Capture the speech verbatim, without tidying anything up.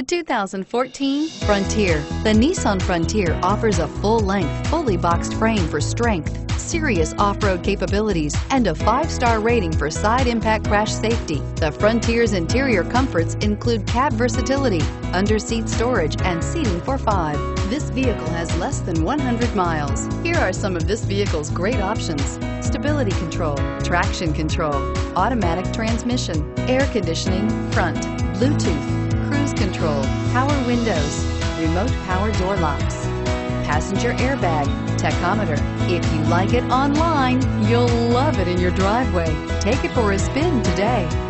The two thousand fourteen Frontier. The Nissan Frontier offers a full-length, fully boxed frame for strength, serious off-road capabilities, and a five-star rating for side impact crash safety. The Frontier's interior comforts include cab versatility, under-seat storage, and seating for five. This vehicle has less than one hundred miles. Here are some of this vehicle's great options: stability control, traction control, automatic transmission, air conditioning, front, Bluetooth, cruise control, power windows, remote power door locks, passenger airbag, tachometer. If you like it online, you'll love it in your driveway. Take it for a spin today.